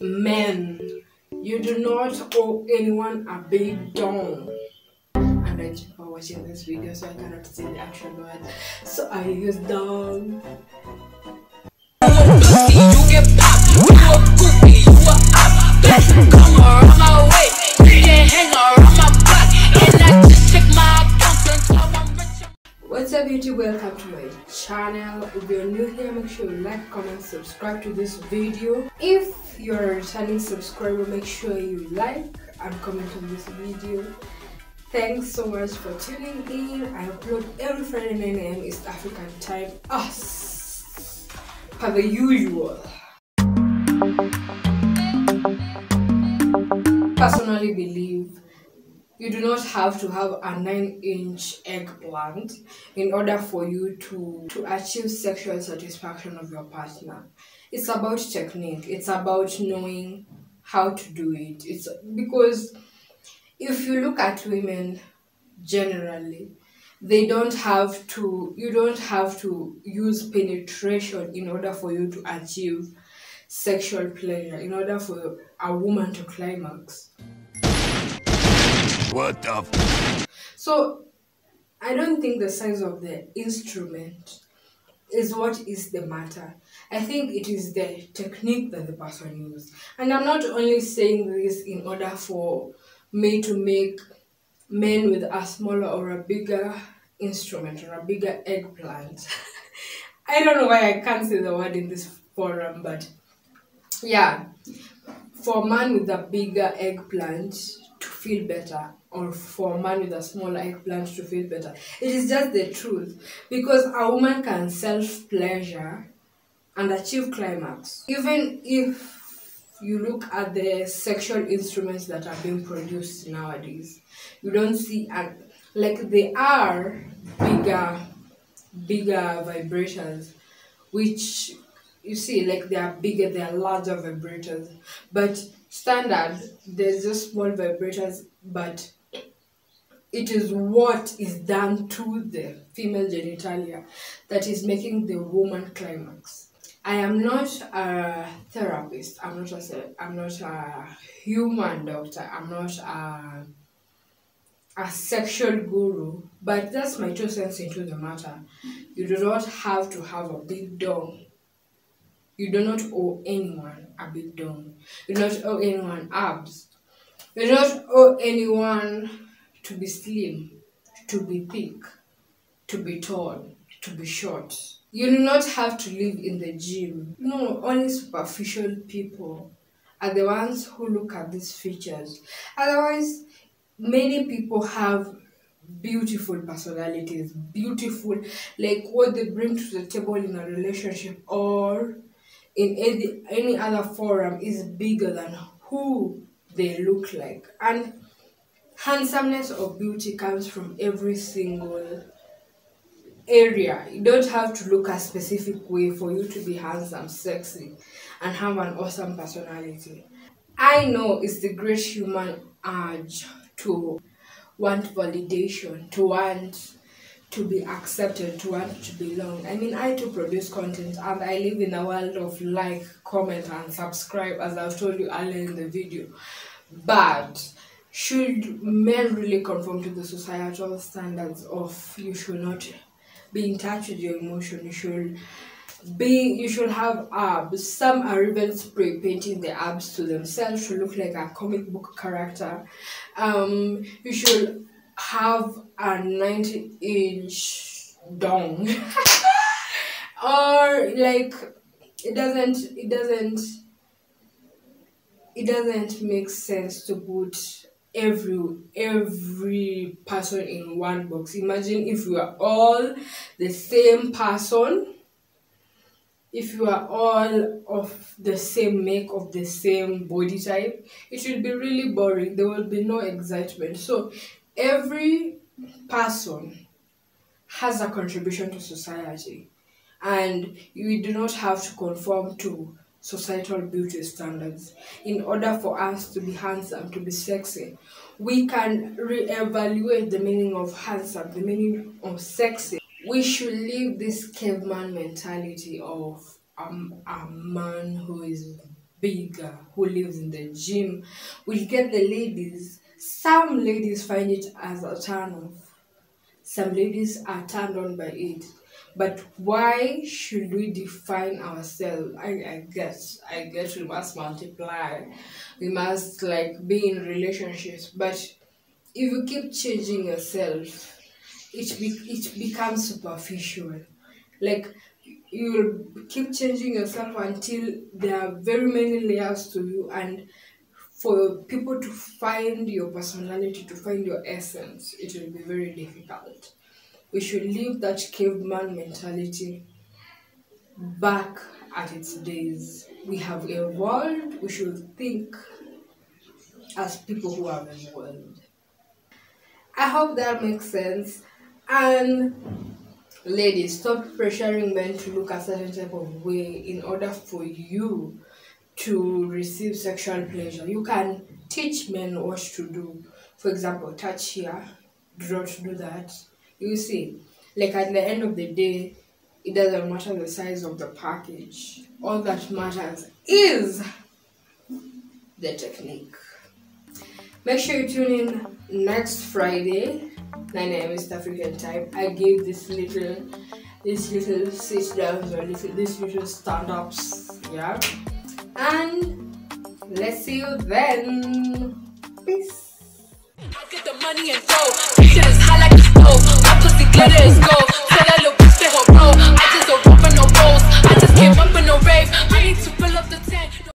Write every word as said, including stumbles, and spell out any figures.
Men, you do not owe anyone a big dong. And I keep on watching this video, so I cannot say the actual word. So I use dong. You get pop, you a goopy, you a op. Don't come around my way, you can't hang around my block. And I just check my account and how I'm rich. What's up YouTube, welcome to my channel. If you're new here, make sure you like, comment, subscribe to this video. If you're a returning subscriber, make sure you like and comment on this video. Thanks so much for tuning in. I upload every Friday nine A M East African time. Us. Per the usual. Personally believe you do not have to have a nine inch eggplant in order for you to, to achieve sexual satisfaction of your partner. It's about technique. It's about knowing how to do it. It's because if you look at women generally, they don't have to, you don't have to use penetration in order for you to achieve sexual pleasure, in order for a woman to climax. What the f So, I don't think the size of the instrument is what is the matter. I think it is the technique that the person used. And I'm not only saying this in order for me to make men with a smaller or a bigger instrument or a bigger eggplant. I don't know why I can't say the word in this forum, but yeah, for a man with a bigger eggplant to feel better, or for a man with a smaller eggplant to feel better, it is just the truth, because a woman can self-pleasure and achieve climax. Even if you look at the sexual instruments that are being produced nowadays, you don't see, and like they are bigger, bigger vibrators, which you see, like they are bigger, they are larger vibrators. But standard, there's just small vibrators, but it is what is done to the female genitalia that is making the woman climax. I am not a therapist, I'm not a, I'm not a human doctor, I'm not a, a sexual guru, but that's my two cents into the matter. You do not have to have a big dong. You do not owe anyone a big dong. You do not owe anyone abs. You do not owe anyone to be slim, to be thick, to be tall, to be short. You do not have to live in the gym. No, only superficial people are the ones who look at these features. Otherwise, many people have beautiful personalities, beautiful, like what they bring to the table in a relationship or in any, any other forum is bigger than who they look like. And handsomeness or beauty comes from every single area. You don't have to look a specific way for you to be handsome, sexy, and have an awesome personality. I know it's the great human urge to want validation, to want to be accepted, to want to belong. I mean, I too produce content and I live in a world of like, comment, and subscribe, as I've told you earlier in the video. But should men really conform to the societal standards of you should not be in touch with your emotion, you should be, you should have abs? Some are even spray painting the abs to themselves to look like a comic book character. Um, you should have a ninety inch dong. Or like, it doesn't, it doesn't, it doesn't make sense to put every every person in one box. Imagine if you are all the same person, if you are all of the same make, of the same body type, it will be really boring. There will be no excitement. So every person has a contribution to society, and you do not have to conform to societal beauty standards in order for us to be handsome, to be sexy. We can re-evaluate the meaning of handsome, the meaning of sexy. We should leave this caveman mentality of um, a man who is bigger, who lives in the gym, will get the ladies. Some ladies find it as a turn off. Some ladies are turned on by it. But why should we define ourselves? I, I guess I guess we must multiply. We must like be in relationships. But if you keep changing yourself, it be, it becomes superficial. Like you will keep changing yourself until there are very many layers to you, and for people to find your personality, to find your essence, it will be very difficult. We should leave that caveman mentality back at its days. We have evolved. We should think as people who have evolved. I hope that makes sense. And ladies, stop pressuring men to look a certain type of way in order for you to receive sexual pleasure. You can teach men what to do. For example, touch here, do not do that. You see, like at the end of the day, it doesn't matter the size of the package. All that matters is the technique. Make sure you tune in next Friday, nine a m East African time. I gave this little, this little sit downs or this, this little stand ups, yeah. And let's see you then. Peace. I'll get the money and go. Shit is high like a stove. My pussy glitter is gold.